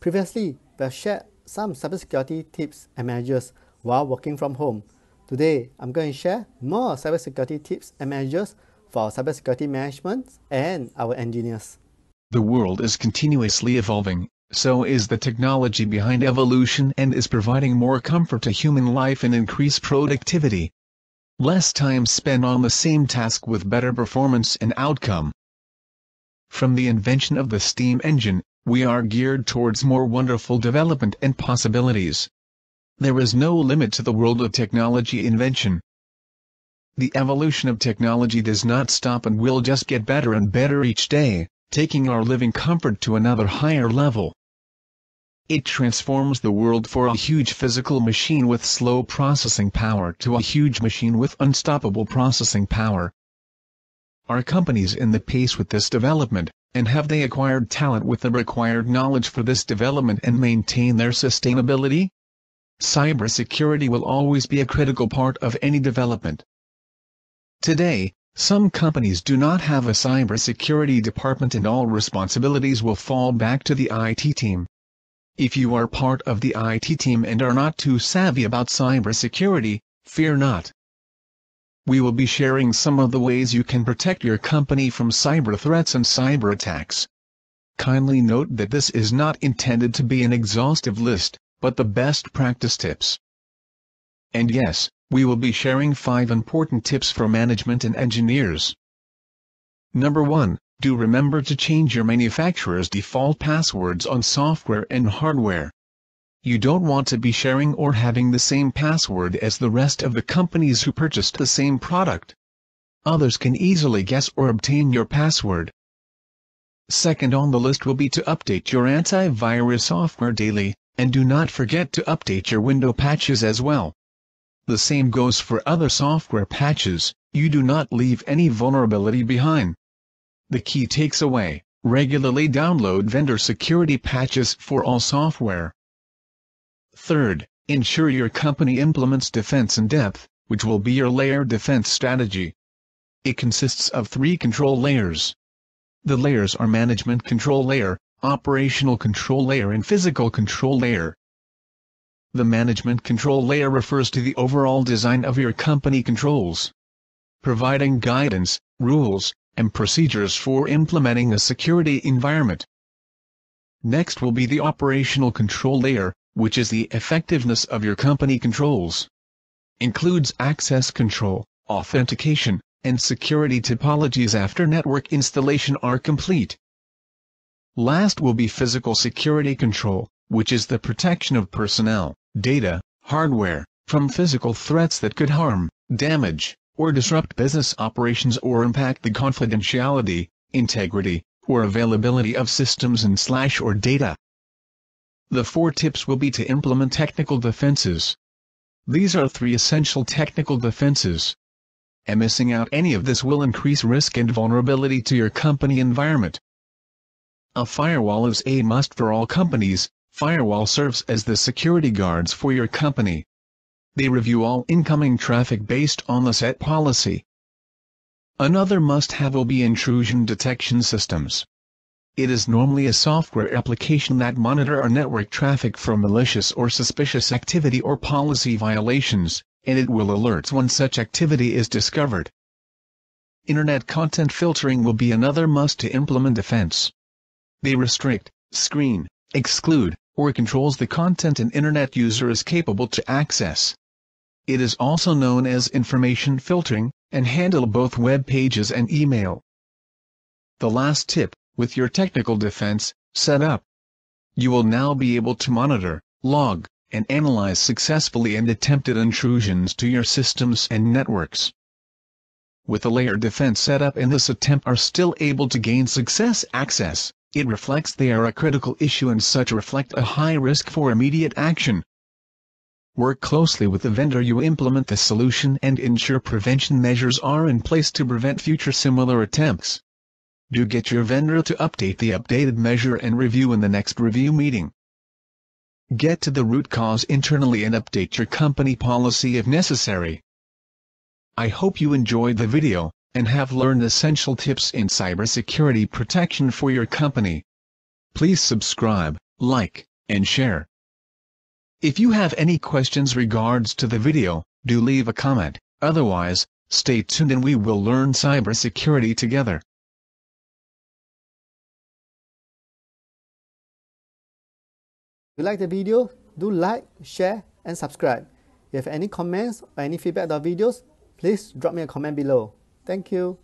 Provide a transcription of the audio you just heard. Previously, we have shared some cybersecurity tips and measures while working from home. Today, I'm going to share more cybersecurity tips and measures for cybersecurity management and our engineers. The world is continuously evolving, so is the technology behind evolution and is providing more comfort to human life and increased productivity. Less time spent on the same task with better performance and outcome. From the invention of the steam engine, we are geared towards more wonderful development and possibilities. There is no limit to the world of technology invention. The evolution of technology does not stop and will just get better and better each day, taking our living comfort to another higher level. It transforms the world from a huge physical machine with slow processing power to a huge machine with unstoppable processing power. Are companies in the pace with this development, and have they acquired talent with the required knowledge for this development and maintain their sustainability? Cybersecurity will always be a critical part of any development. Today, some companies do not have a cybersecurity department and all responsibilities will fall back to the IT team. If you are part of the IT team and are not too savvy about cybersecurity, fear not. We will be sharing some of the ways you can protect your company from cyber threats and cyber attacks. Kindly note that this is not intended to be an exhaustive list, but the best practice tips. And yes, we will be sharing 5 important tips for management and engineers. Number 1, do remember to change your manufacturer's default passwords on software and hardware. You don't want to be sharing or having the same password as the rest of the companies who purchased the same product. Others can easily guess or obtain your password. Second on the list will be to update your antivirus software daily, and do not forget to update your window patches as well. The same goes for other software patches, you do not leave any vulnerability behind. The key takeaway, regularly download vendor security patches for all software. Third, ensure your company implements defense in depth, which will be your layer defense strategy. It consists of 3 control layers. The layers are management control layer, operational control layer and physical control layer. The management control layer refers to the overall design of your company controls, providing guidance, rules, and procedures for implementing a security environment. Next will be the operational control layer, which is the effectiveness of your company controls. Includes access control, authentication, and security topologies after network installation are complete. Last will be physical security control, which is the protection of personnel, data, hardware, from physical threats that could harm, damage, or disrupt business operations or impact the confidentiality, integrity, or availability of systems and/or data. The 4 tips will be to implement technical defenses. These are 3 essential technical defenses. And missing out any of this will increase risk and vulnerability to your company environment. A firewall is a must for all companies. Firewall serves as the security guards for your company. They review all incoming traffic based on the set policy. Another must-have will be intrusion detection systems. It is normally a software application that monitors our network traffic for malicious or suspicious activity or policy violations, and it will alert when such activity is discovered. Internet content filtering will be another must to implement defense. They restrict, screen, exclude, or controls the content an internet user is capable to access. It is also known as information filtering, and handle both web pages and email. The last tip, with your technical defense, set up. You will now be able to monitor, log, and analyze successfully and attempted intrusions to your systems and networks. With the layer defense set up and this attempt are still able to gain success access, it reflects they are a critical issue and such reflect a high risk for immediate action. Work closely with the vendor you implement the solution and ensure prevention measures are in place to prevent future similar attempts. Do get your vendor to update the updated measure and review in the next review meeting. Get to the root cause internally and update your company policy if necessary. I hope you enjoyed the video and have learned essential tips in cybersecurity protection for your company. Please subscribe, like, and share. If you have any questions regards to the video, do leave a comment. Otherwise, stay tuned and we will learn cybersecurity together. If you like the video, do like, share, and subscribe. If you have any comments or any feedback on videos, please drop me a comment below. Thank you.